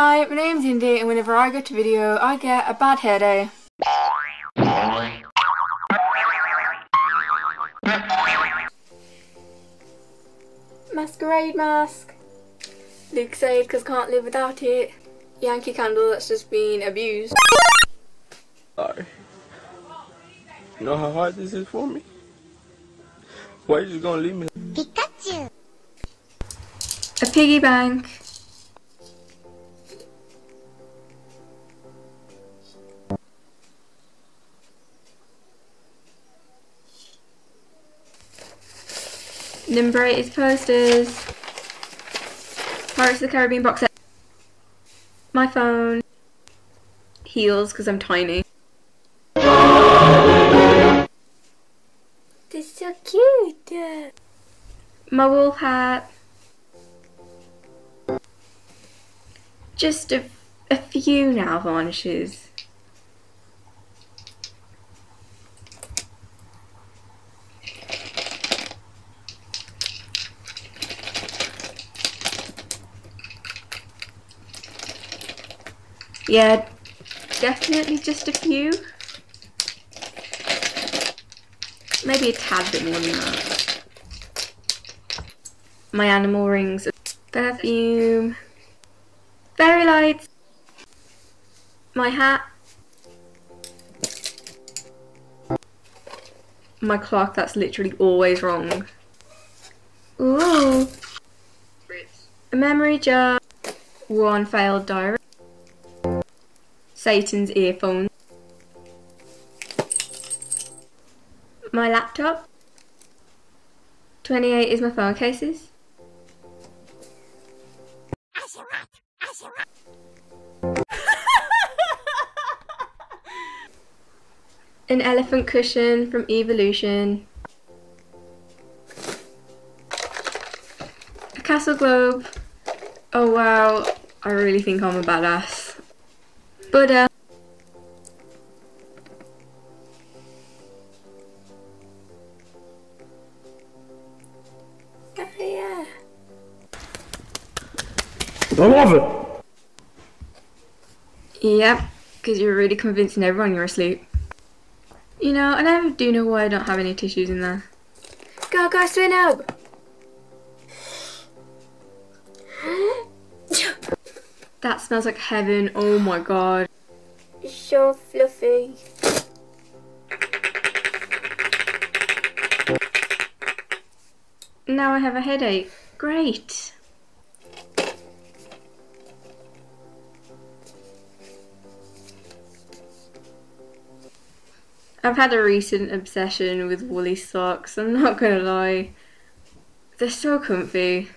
Hi, my name's Indy, and whenever I go to video, I get a bad hair day. Masquerade mask. Luke's aid, because can't live without it. Yankee Candle that's just been abused. Sorry. You know how hard this is for me? Why are you just gonna leave me? Pikachu! A piggy bank. Number 8 posters. Pirates of the Caribbean box set. My phone. Heels, because I'm tiny. This is so cute. My wolf hat. Just a few nail varnishes. Yeah, definitely just a few. Maybe a tad bit more than that. My animal rings. Perfume. Fairy lights. My hat. My clock that's literally always wrong. Ooh. A memory jar. One failed diary. Satan's earphones. My laptop. 28 is my phone cases. An elephant cushion from Evolution. A castle globe. Oh wow, I really think I'm a badass. Buddha. Oh yeah. I love it. Yep, because you're really convincing everyone you're asleep. You know, I never do know why I don't have any tissues in there. Go, guys, swim up. That smells like heaven, oh my god. It's so fluffy. Now I have a headache. Great. I've had a recent obsession with woolly socks, I'm not gonna lie. They're so comfy.